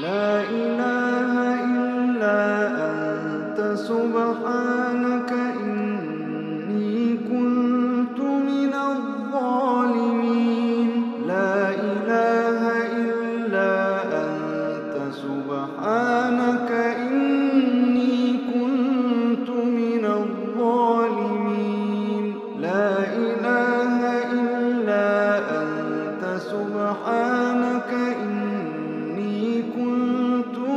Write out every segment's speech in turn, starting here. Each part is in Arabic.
لا إله إلا أنت سبحانك إني كنت من الظالمين. لا إله إلا أنت سبحانك إني كنت من الظالمين. لا إله إلا أنت سبحانك سبحانك إني كنت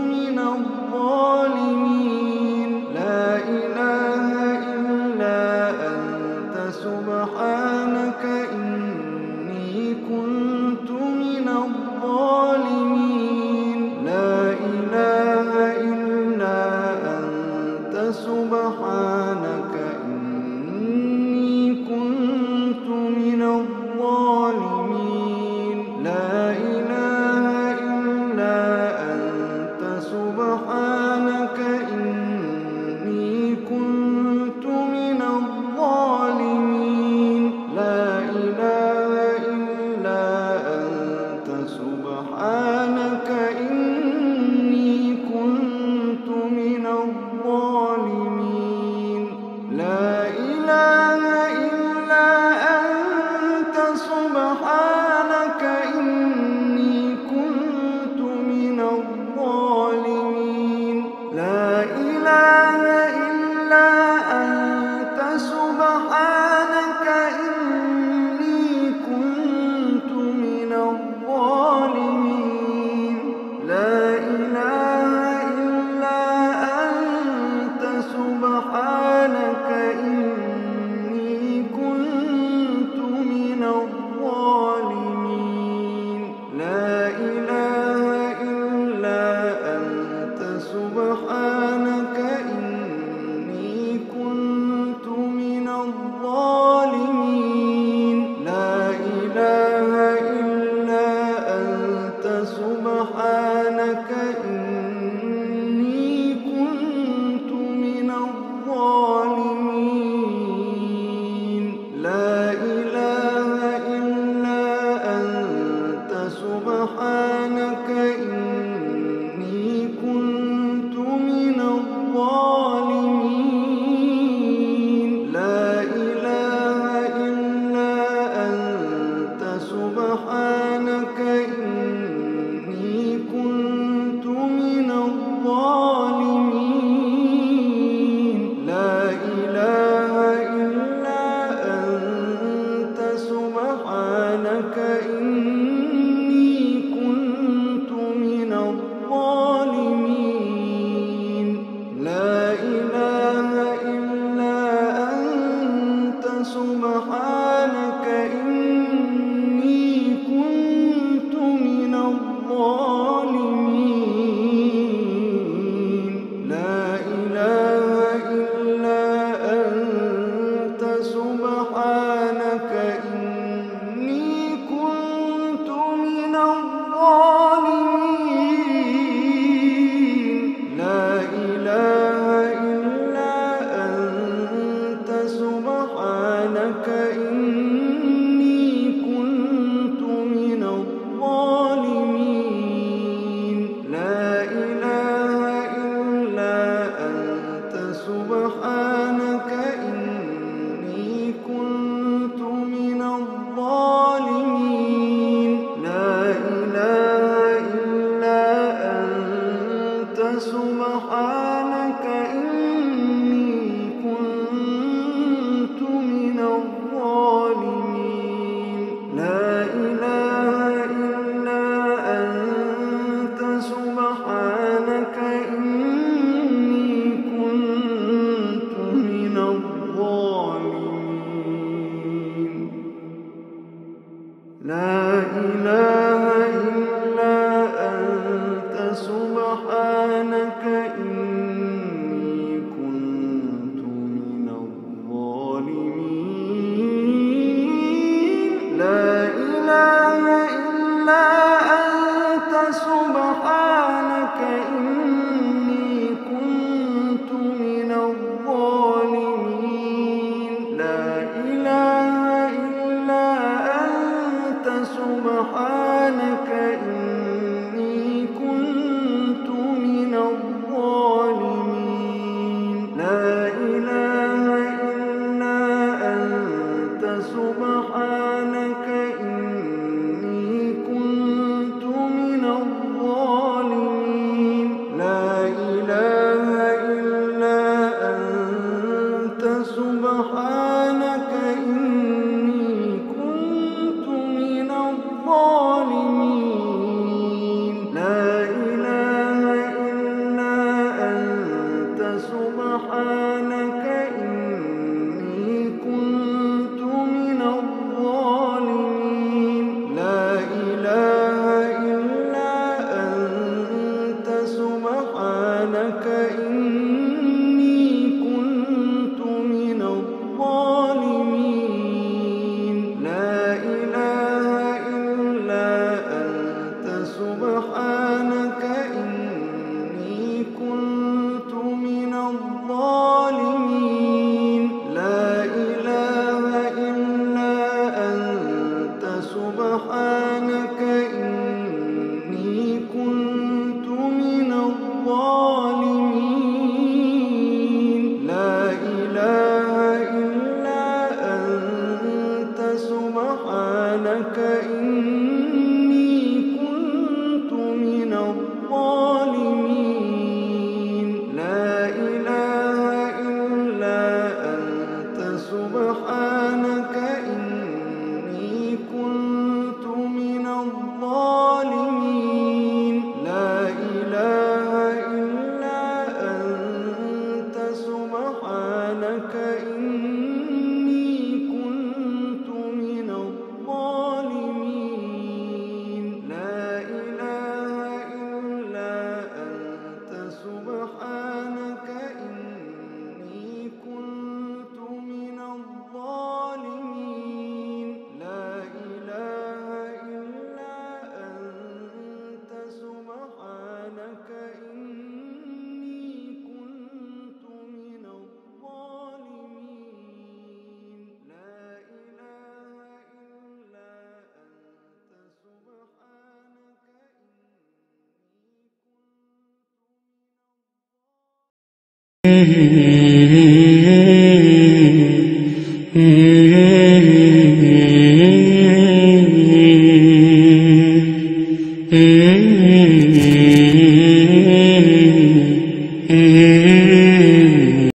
من الظالمين. لا إله إلا أنت سبحانك إني كنت من الظالمين. لا إله إلا أنت سبحانك إني كنت من الظالمين. لا إله إلا أنت سبحانك إني كنت من الظالمين. لا إله إلا أنت سبحانك إني كنت من الظالمين. لا إله إلا أنت سبحانك إني كنت من الظالمين. لا إله إلا أنت سبحانك إني كنت من الظالمين. لا إله إلا أنت سبحانك إني كنت من الظالمين. سبحانك إني كنت من الظالمين. لا إله إلا أنت سبحانك إني كنت من الظالمين. لا إله إلا أنت سبحانك إني سبحانك إني كنت من الظالمين. لا إله إلا أنت سبحانك إني كنت من الظالمين. لا إله إلا أنت سبحانك إني كنت من الظالمين. لا إله إلا أنت سبحانك إني كنت من الظالمين. لا إله إلا أنت سبحانك إني كنت من الظالمين. لا إله إلا أنت سبحانك إني كنت سبحانك